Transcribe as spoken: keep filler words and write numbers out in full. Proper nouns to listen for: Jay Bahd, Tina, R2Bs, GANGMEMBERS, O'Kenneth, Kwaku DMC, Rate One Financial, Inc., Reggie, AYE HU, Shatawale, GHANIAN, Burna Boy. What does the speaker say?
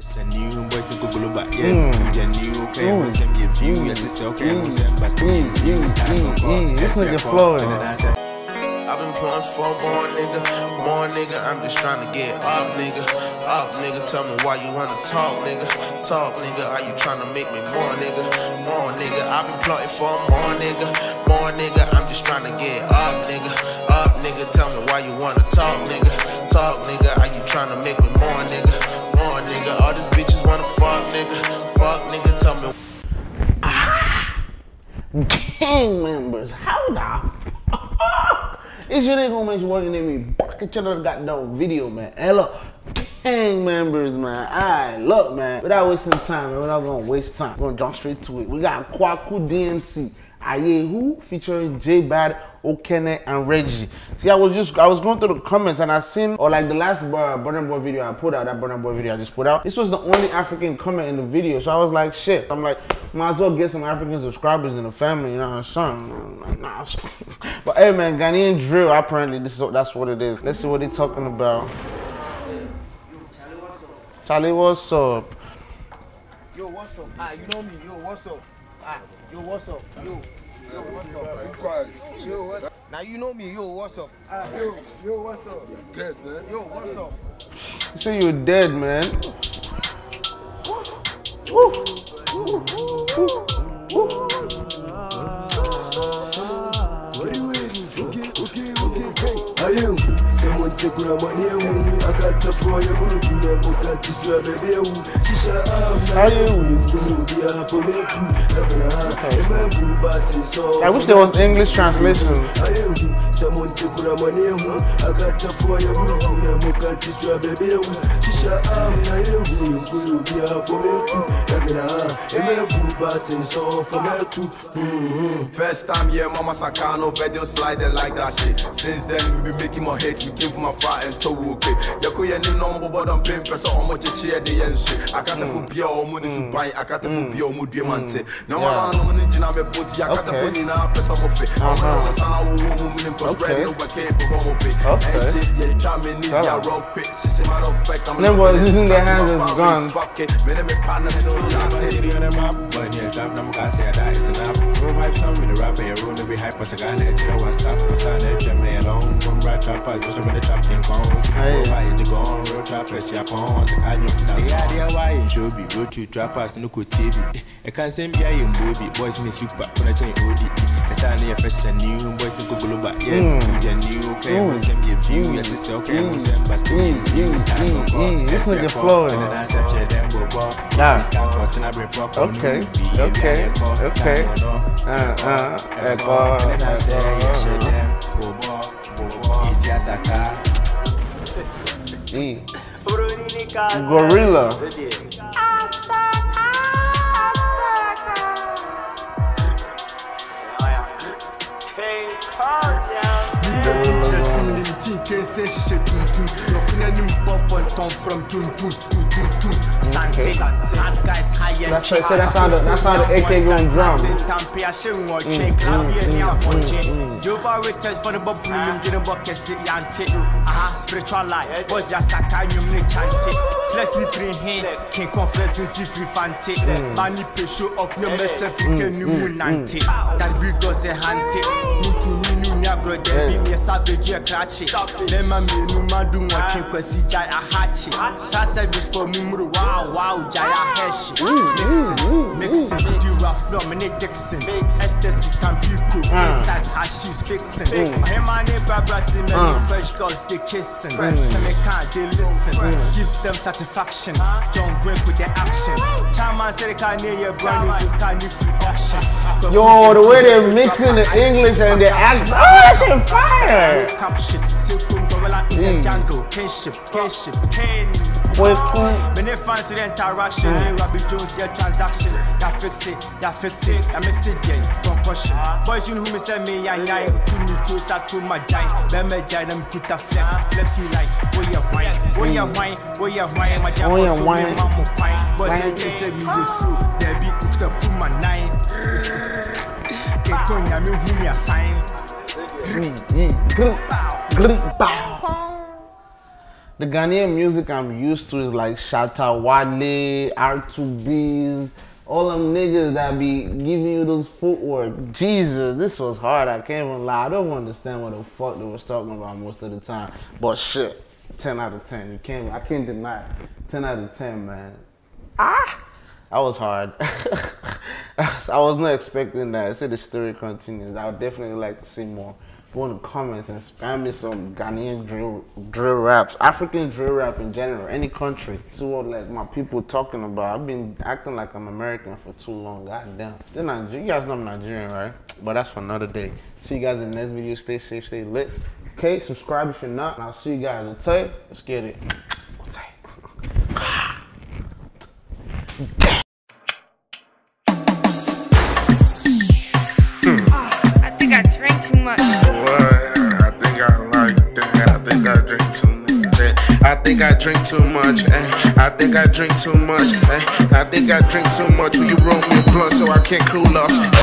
This nigga flowing. I've been pulling for more nigga, more nigga, I'm just trying to get up nigga, up nigga, tell me why you wanna talk nigga, talk nigga, are you trying to make me more nigga, more nigga, I've been plotting for more nigga, more nigga, I'm just trying to get up nigga, up nigga, tell me why you wanna talk nigga, talk nigga, are you trying to make me more nigga, more nigga, all these bitches wanna fuck nigga, fuck nigga, tell me. Ah, gang members, hold up. It's your nigga gonna make you working at me back at your goddamn video, man. Hey, look, gang members, man. Alright, look, man. Without wasting time, man. We're not gonna waste time. We're gonna jump straight to it. We got Kwaku D M C, A Y E H U, featuring Jay Bahd, O'Kenneth, and Reggie. See, I was just I was going through the comments and I seen, or like the last uh, Burna Boy video I put out, that Burna Boy video I just put out. This was the only African comment in the video, so I was like, shit. I'm like, might as well get some African subscribers in the family, you know what I'm saying? Nah, but hey man, Ghanaian drill, apparently this is, that's what it is. Let's see what they talking about. Charlie, what's up? Yo, what's up? Ah, you know me. Yo, what's up? Ah, yo, what's up? Yo, yo, what's up? Yo, what's up? Now you know me. Yo, what's up? Ah, yo, yo, what's up? Dead, man. Yo, what's up? You say you're dead, man. Woo. Woo. Woo, woo, woo. What are you waiting for? Okay, okay, okay, go. I am someone check on my name. I got the floor, you gonna do that, but that is where baby. She shall I am gonna be a for me too. I wish there was English translation. I am someone check on my name. I got the floor, you gonna do that, but that is where baby. She shall I am gonna be a for me too. First time, yeah, Mama Sakano video sliding like that shit. Since then, we been making more hits. We came from a fight and told okay. Yako ya ni nombo bodam pimp, so how much it's here the end shit. I can't afford beer or money to buy. I can't afford beer or money to maintain. No man, no money, jina me booty. I can't afford ni na pesa mofe. I'm not a sana woo woo money cause bread no work here, but I'm okay. And shit, yeah, jamming is ya roll quick. System out of fact, I'm not. Them boys using their hands as guns. Many me partners. I'm a city on the map, but yeah, drop number I say that it's enough. Roll vibes on with the rapper, you're rude to be hype, but I got it, you know what's up, what's on it, you're me alone. From right trap, I just remember the trap came on. Why you go on, real trappers, you're on, I know that's the idea why you should be road to trappers, no good T V. I can't send me a movie, boys, me super, but I join O D. I stand here fresh and new, boys, to go global, but yeah, you're new, okay, you send me a view, yes, it's okay, you send back to me, you can't go on. This is your flow, and then I said, then go on. Nah. Okay, okay, okay. Uh, uh, echo, echo. Gorilla. Okay. That's right, so that sound that sound the A K going drum. Spiritual life, boys just free hand, Negro, they be me a savage, a cratchy. Them a me, no man do want check, cause he jai a hatchy. That service for me, muru wow wow jai a heshi. Mixing, mixing, we do rough flow, me ne Dixon. Ecstasy can be cool, size hashish fixing. Him and his vibrating, many fresh girls they kissing. Some me can't, they listen, give them satisfaction. John Wayne with the action. Chairman said they can't hear your brand new, you can't need free action. Yo, the way they're mixing the English and the accent. Oh, that shit fire! Mm. Mm. Grr, grr, grr, The Ghanaian music I'm used to is like Shatawale, R two Bs, all them niggas that be giving you those footwork. Jesus, this was hard. I can't even lie. I don't understand what the fuck they was talking about most of the time. But shit, ten out of ten. You can't, I can't deny it. ten out of ten, man. Ah! That was hard. I was not expecting that. I said the story continues. I would definitely like to see more. Go in the comments and spam me some Ghanaian drill, drill raps, African drill rap in general, any country. See what like my people talking about. I've been acting like I'm American for too long. God damn. Still Nigerian. You guys know I'm Nigerian, right? But that's for another day. See you guys in the next video. Stay safe, stay lit. Okay, subscribe if you're not. And I'll see you guys. Okay, let's get it. I think I drink too much, eh? I think I drink too much, eh? I think I drink too much. Will you roll me a blunt so I can't cool off?